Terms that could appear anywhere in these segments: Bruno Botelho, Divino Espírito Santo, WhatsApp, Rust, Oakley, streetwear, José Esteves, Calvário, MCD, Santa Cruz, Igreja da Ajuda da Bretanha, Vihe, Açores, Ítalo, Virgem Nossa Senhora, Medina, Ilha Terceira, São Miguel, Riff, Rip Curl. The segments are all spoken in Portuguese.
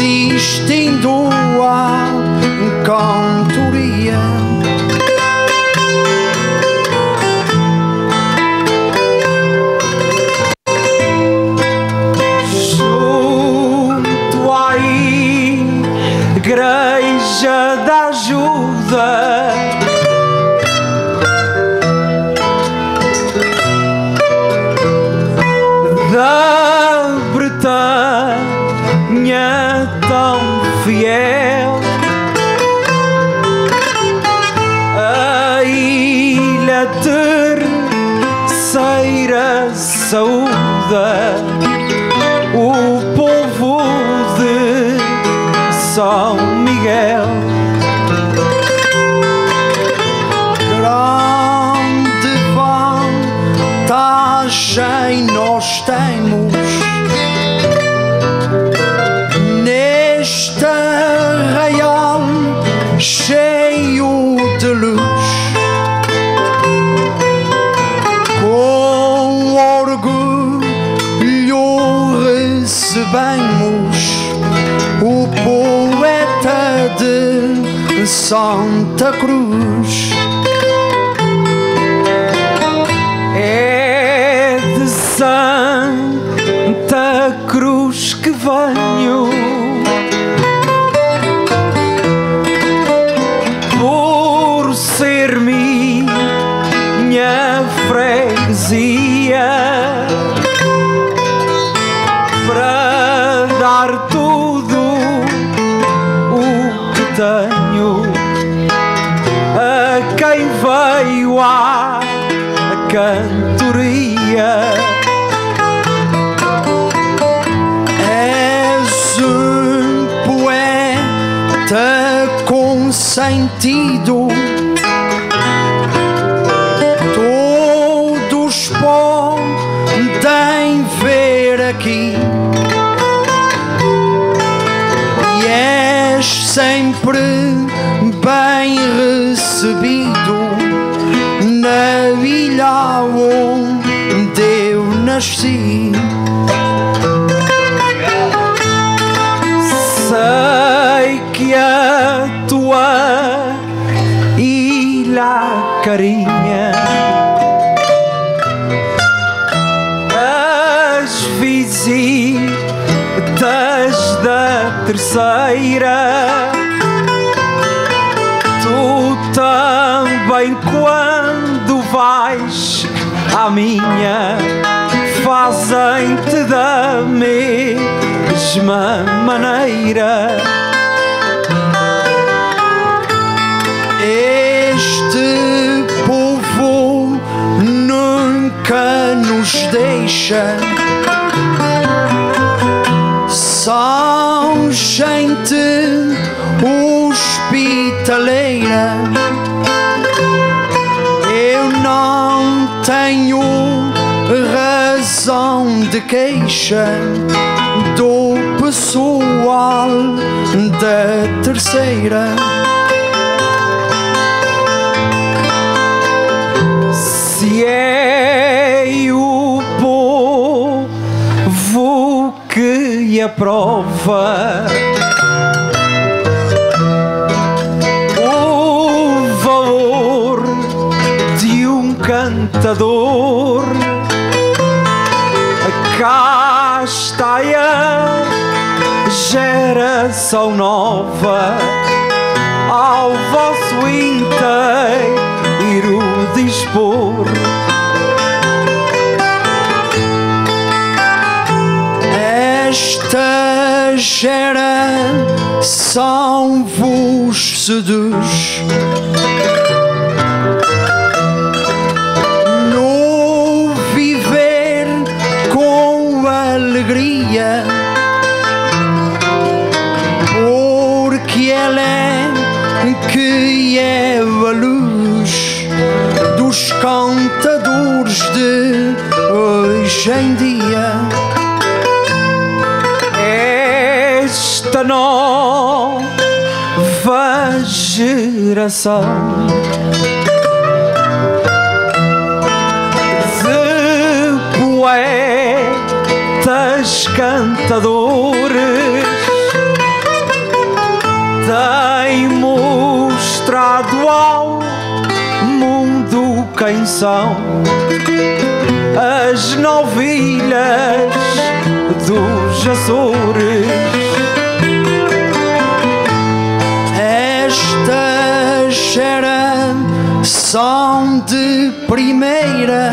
existem duas cantorias. Junto à Igreja da Ajuda da Bretanha tão fiel, a Ilha Terceira saúda o povo de São Miguel. Grande vantagem nós temos neste arraial cheio de luz. Com orgulho recebemos o poeta de Santa Cruz. É de Santa Cruz que venho, por ser minha freguesia, para dar tudo o que tenho a quem veio à cantoria. És um poeta com sentido, todos podem ver aqui, e és sempre bem recebido na ilha onde eu nasci. Sei que a tua ilha carinha as visitas da terceira, tu também quando vais à minha fazem-te da mesma maneira. Este povo nunca nos deixa, são gente hospitaleira. Eu não tenho razão de queixa do pessoal da terceira. Se é o povo que aprova o valor de um cantador, cá está a geração nova ao vosso inteiro dispor. Esta geração vos seduz no viver com alegria, porque ela é que é a luz dos cantadores de hoje em dia. Esta nova geração de poetas cantadores quem são as novilhas dos Açores. Estas eram, são de primeira,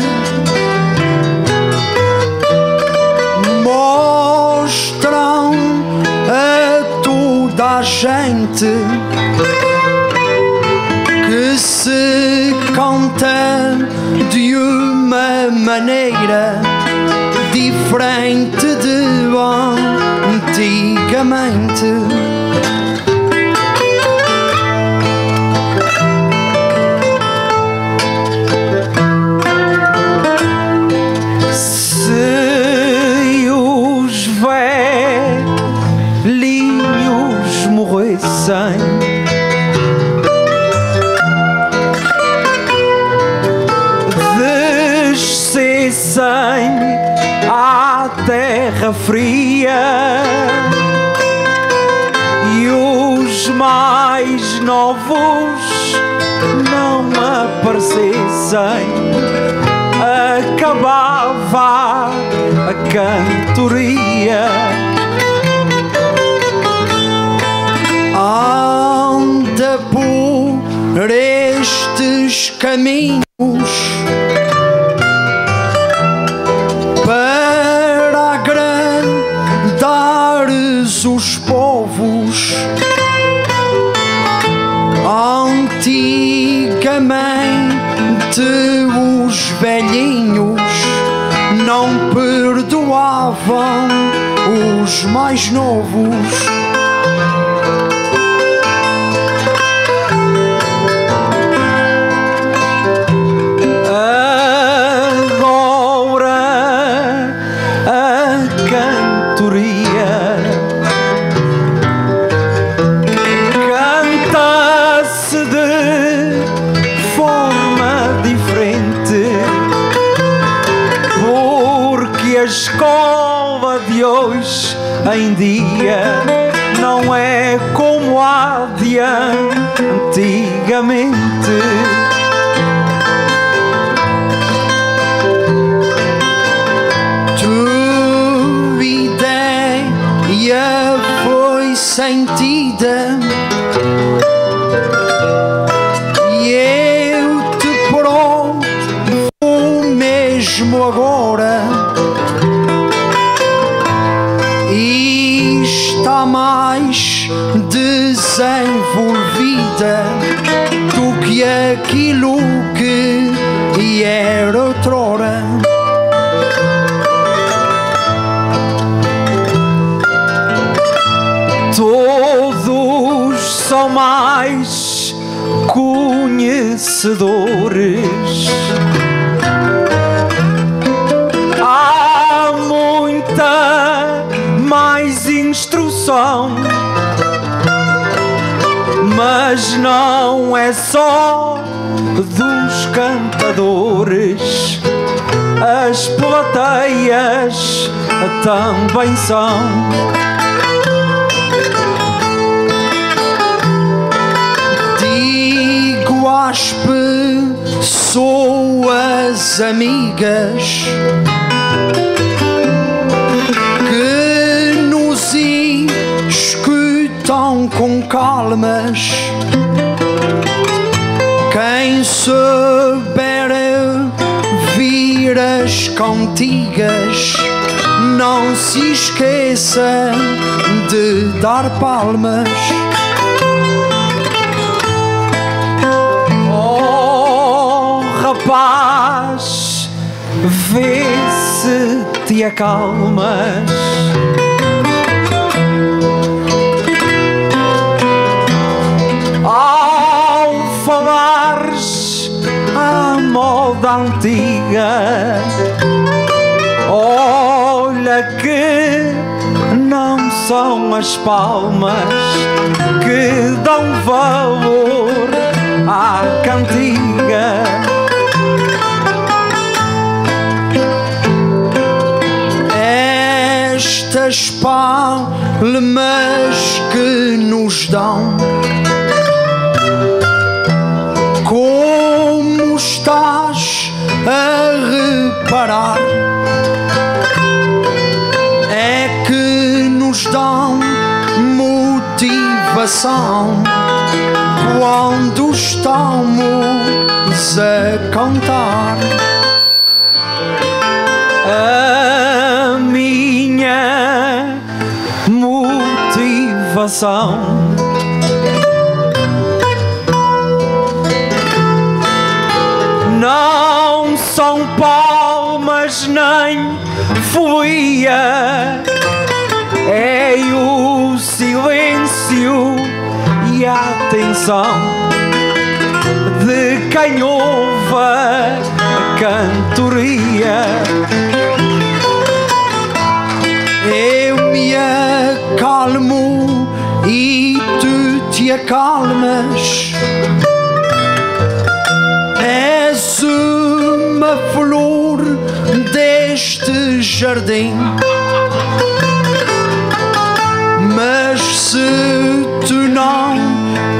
mostram a toda a gente que se canta de uma maneira diferente de antigamente. Se os velhinhos morressem, à terra fria, e os mais novos não aparecessem, acabava a cantoria. Anda por estes caminhos para agradares os povos. Antigamente os velhinhos não perdoavam os mais novos. Em dia não é como há de antigamente. Tua ideia foi sentida e eu te provo mesmo agora. Está mais desenvolvida do que aquilo que era outrora. Todos são mais conhecedores. Há muita mais instrução, mas não é só dos cantadores, as plateias também são. Digo às pessoas amigas com calmas, quem souber ouvir as cantigas, não se esqueça de dar palmas. Oh rapaz, vê se te acalmas. Moda antiga, olha que não são as palmas que dão valor à cantiga. Estas palmas que nos dão, como estás parar, é que nos dão motivação quando estamos a cantar. A minha motivação não são palmas nem folia, é o silêncio e a atenção de quem ouve a cantoria. Eu me acalmo e tu te acalmas. És uma flor deste jardim, mas se tu não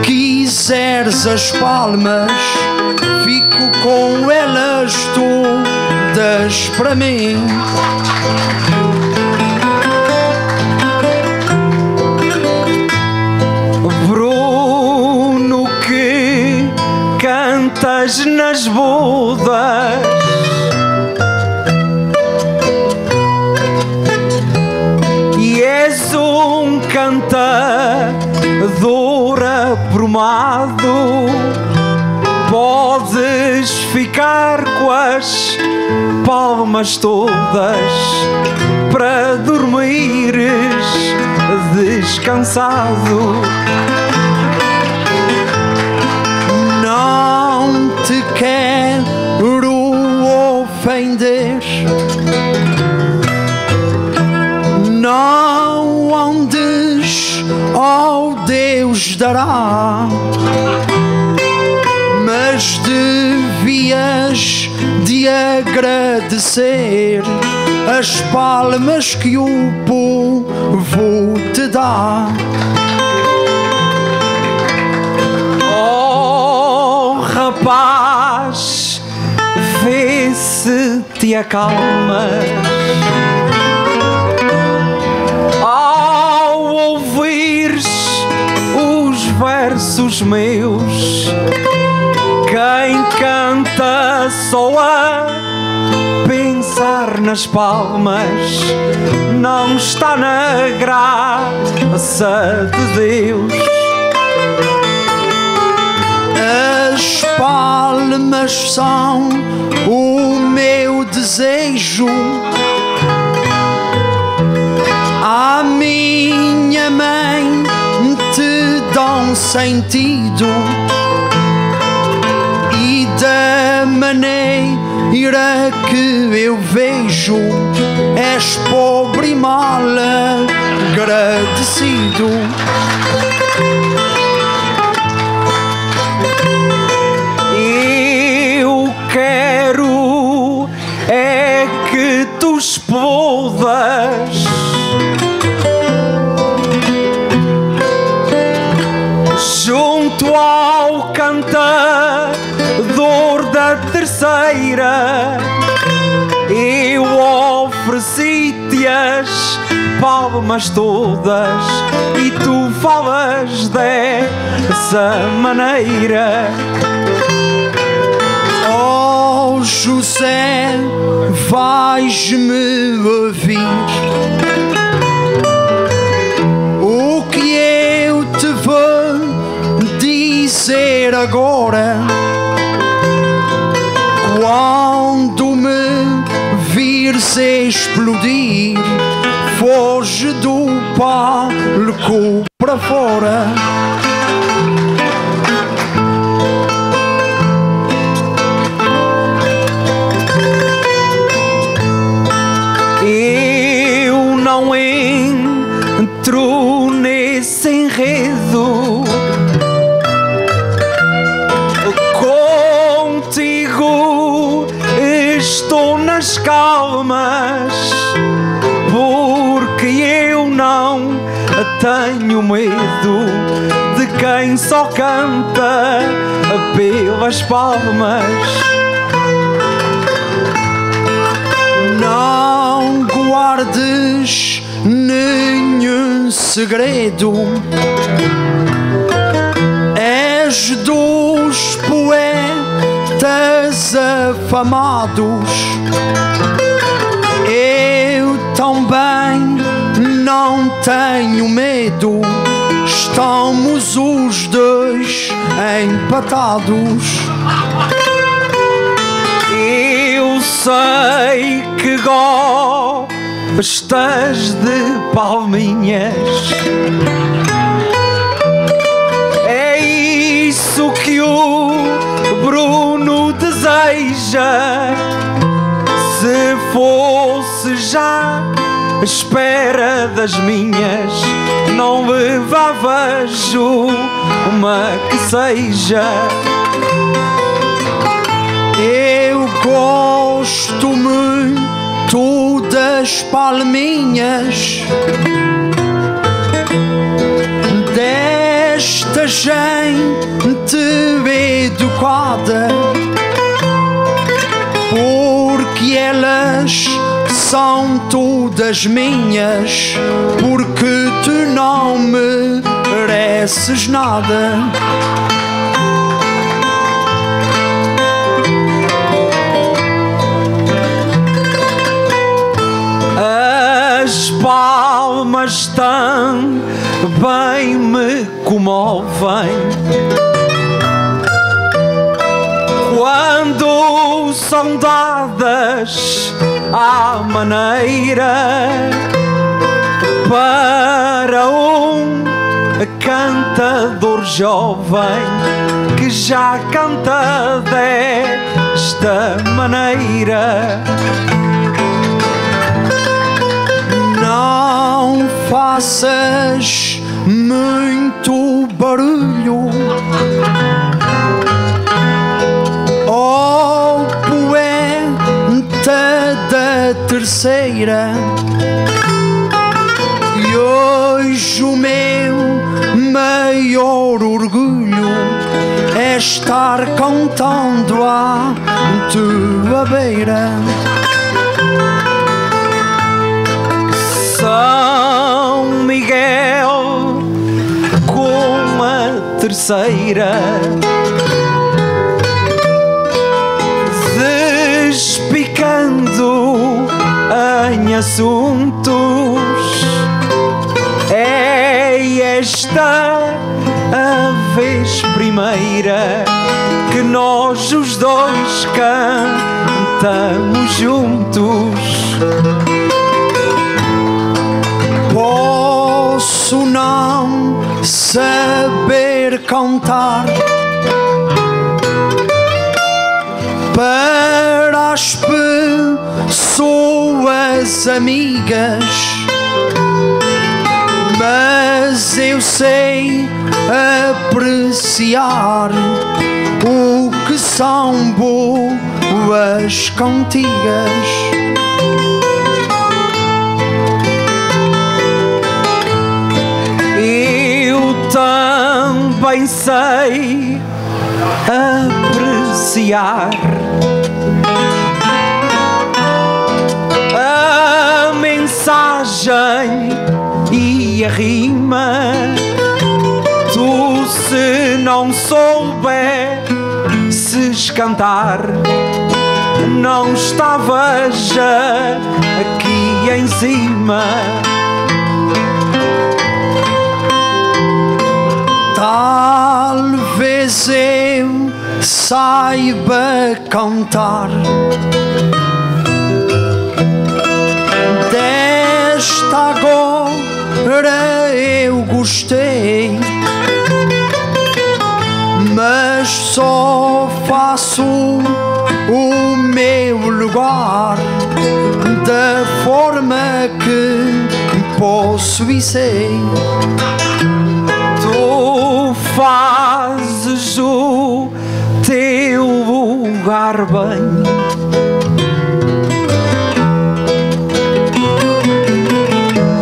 quiseres as palmas, fico com elas todas para mim. Bruno, que cantas nas bodas, e és um cantador aprumado, podes ficar com as palmas todas para dormires descansado. Não te quero ofender, não andes, ó Deus dará, mas devias de agradecer as palmas que o povo te dá. Rapaz, vê se te acalmas ao ouvires os versos meus. Quem canta só a pensar nas palmas não está na graça de Deus. As palmas são o meu desejo, a minha mãe te dão sentido, e da maneira que eu vejo és pobre e mal agradecido. É que tu explodas, junto ao cantador da terceira, eu ofereci-te as palmas todas e tu falas dessa maneira. Oh José, vais-me ouvir o que eu te vou dizer agora. Quando me vires explodir, foge do palco para fora. Entro nesse enredo, contigo estou nas calmas, porque eu não tenho medo de quem só canta pelas palmas. guardes nenhum segredo. És dos poetas afamados, eu também não tenho medo. Estamos os dois empatados. Eu sei que gostas de palminhas, é isso que o Bruno deseja. Se fosse já à espera das minhas, não levavas uma que seja. Eu gosto muito das palminhas, desta gente educada, porque elas são todas minhas, porque tu não me mereces nada. As palmas também me comovem quando são dadas à maneira para um cantador jovem que já canta desta maneira. Não faças muito barulho, ó poeta da terceira, e hoje o meu maior orgulho é estar cantando à tua beira. São Miguel, como a terceira, despicando em assuntos, é esta a vez primeira que nós os dois cantamos juntos. Posso não saber cantar para as pessoas amigas, mas eu sei apreciar o que são boas cantigas. Também sei apreciar a mensagem e a rima. Tu, se não soubesses cantar, não estavas aqui em cima. Talvez eu saiba cantar desta agora eu gostei, mas só faço o meu lugar da forma que posso e sei. Fazes o teu lugar bem,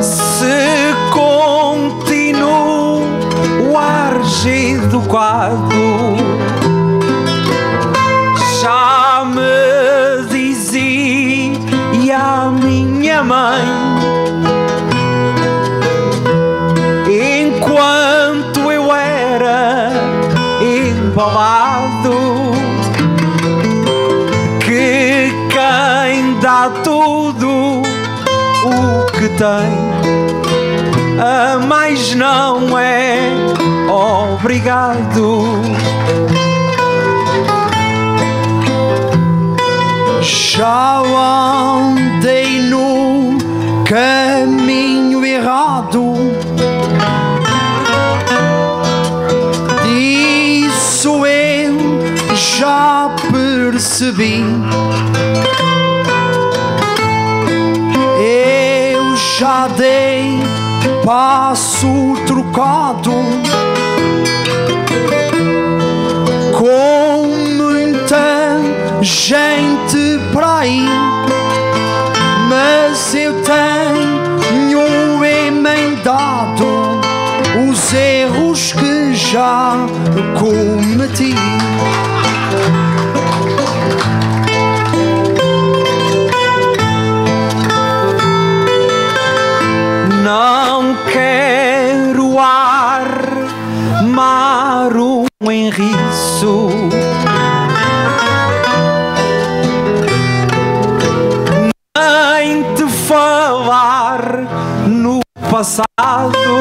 se continuares educado. Já me dizia a minha mãe tem, a mais não é obrigado. Já andei no caminho errado, disso eu já percebi. Eu já dei passo trocado, com muita gente para aí, mas eu tenho emendado os erros que já cometi. Não quero armar um enriço, nem te falar no passado.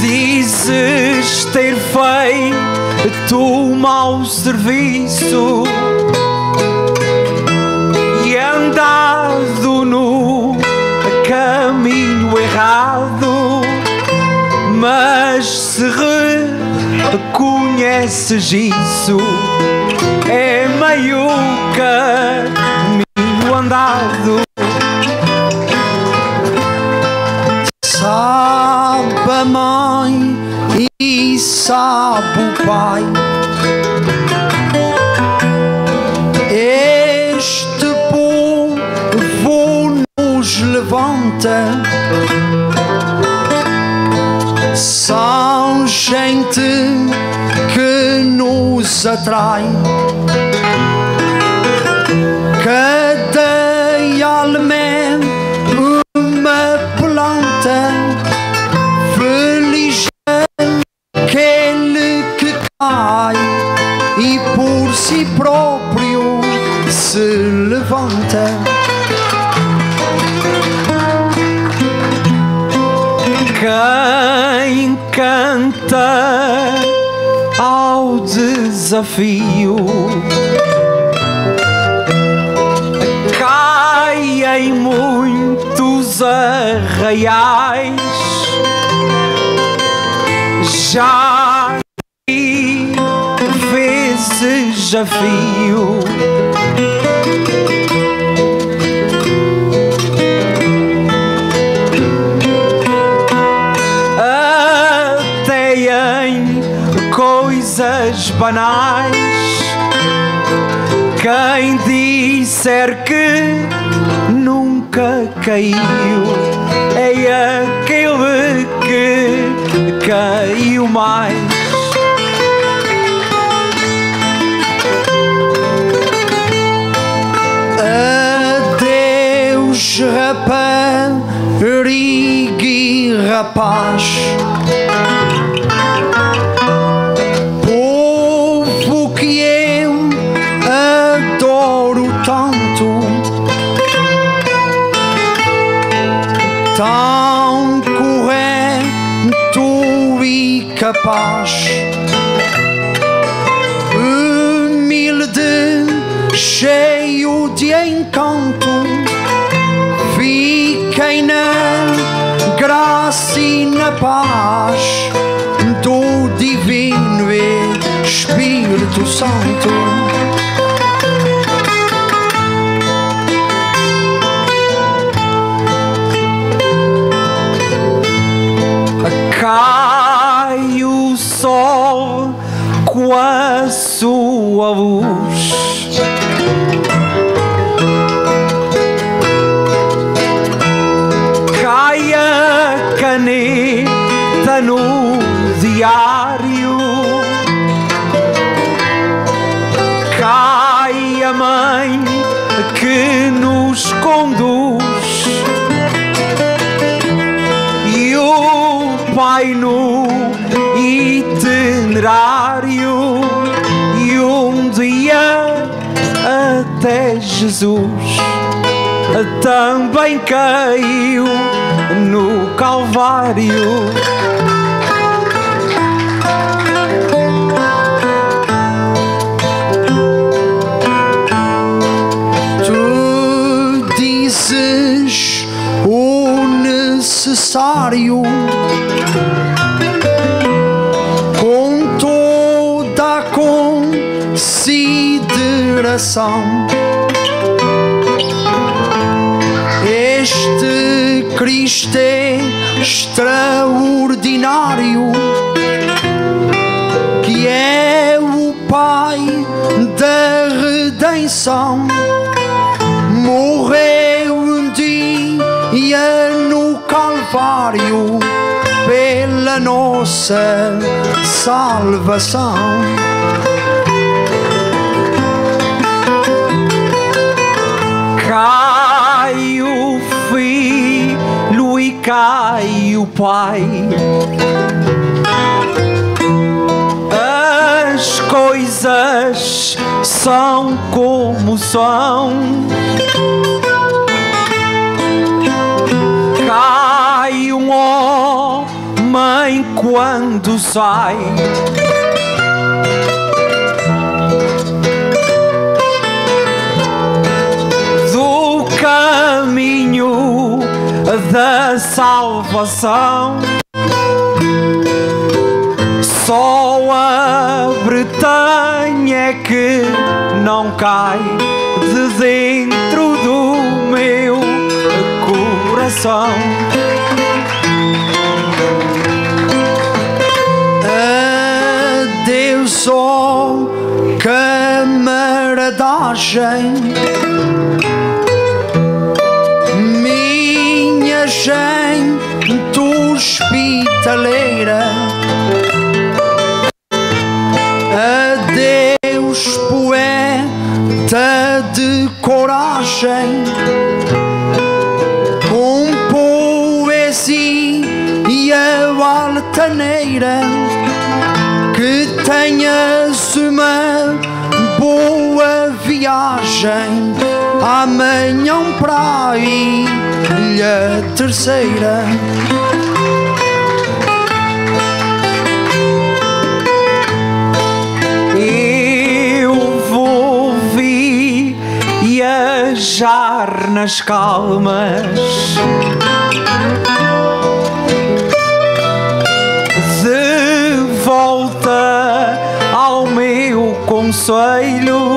Dizes ter feito um mau serviço, andado no caminho errado, mas se reconheces isso, é meio caminho andado. Sabe a mãe e sabe o pai, levanta, são gente que nos atrai, cada alma uma planta, feliz aquele que cai e por si próprio se levanta. Quem canta ao desafio cai em muitos arraiais. Já fez desafio, coisas banais. Quem disser que nunca caiu é aquele que caiu mais. Adeus, rapariga e rapaz, tão correto e capaz, humilde, cheio de encanto. Fiquem na graça e na paz do Divino Espírito Santo. Cai o sol com a sua luz, cai a caneta no diário, cai a mãe que nos conduz e o Pai no itinerário, e um dia até até Jesus também caiu no Calvário. Tu dizes o necessário com toda a consideração. Este Cristo é extraordinário, que é o Pai da redenção. Morreu um dia no Calvário pela nossa salvação. Cai o Filho e cai o Pai, as coisas são como são. Cai um homem quando sai, caminho da salvação. Só a Bretanha que não cai de dentro do meu coração. Adeus, ó camaradagem, gente hospitaleira. Adeus, poeta de coragem, com poesia altaneira, que tenhas uma boa viagem amanhã para aí Ilha Terceira. Eu vou viajar nas calmas de volta ao meu conselho.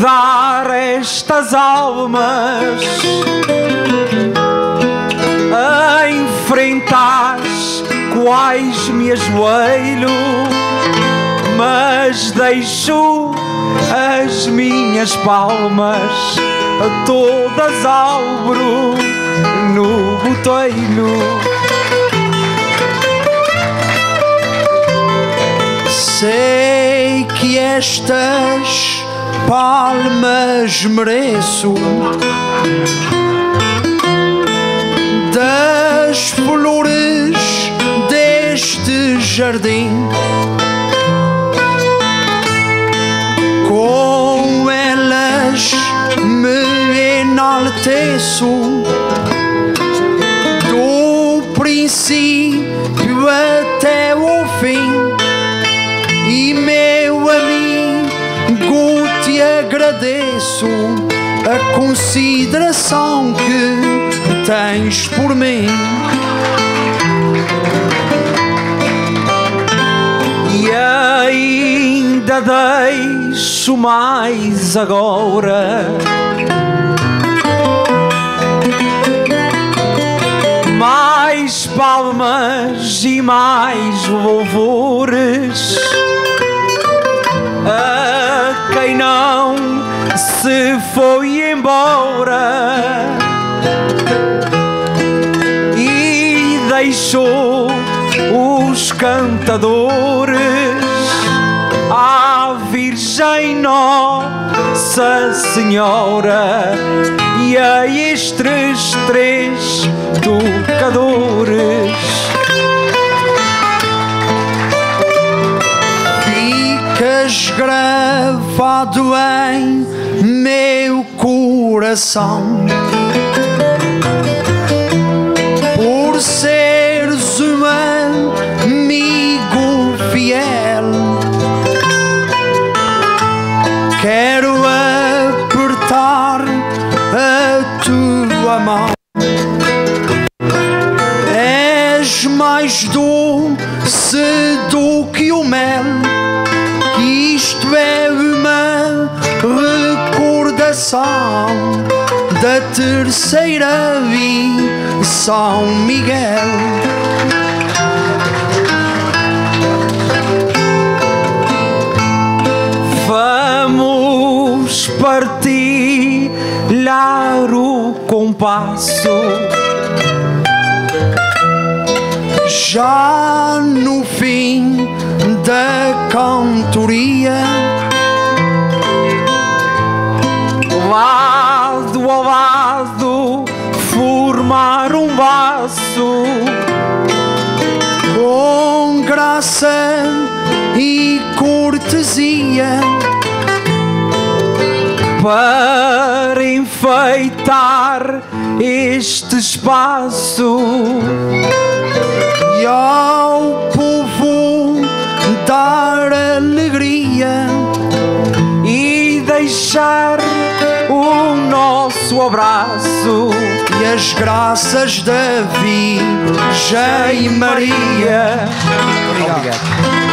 Dar estas almas a enfrentar quais me ajoelho, mas deixo as minhas palmas todas ao bru no botelho. Sei que estas palmas mereço, das flores deste jardim. Com elas me enalteço, do princípio até o fim. E meu amigo, te agradeço a consideração que tens por mim. E ainda deixo mais agora, mais palmas e mais louvores a quem não se foi embora e deixou os cantadores à Virgem Nossa Senhora e a estes três tocadores. gravado em meu coração, por seres um amigo fiel. Quero apertar a tua mão, és mais doce do que o mel. Isto é uma recordação da terceira via São Miguel. Vamos partilhar o compasso, já no fim da cantoria, lado a lado formar um vaso, com graça e cortesia, para enfeitar este espaço. E ao povo dar alegria e deixar o nosso abraço e as graças da Virgem Maria. Obrigado.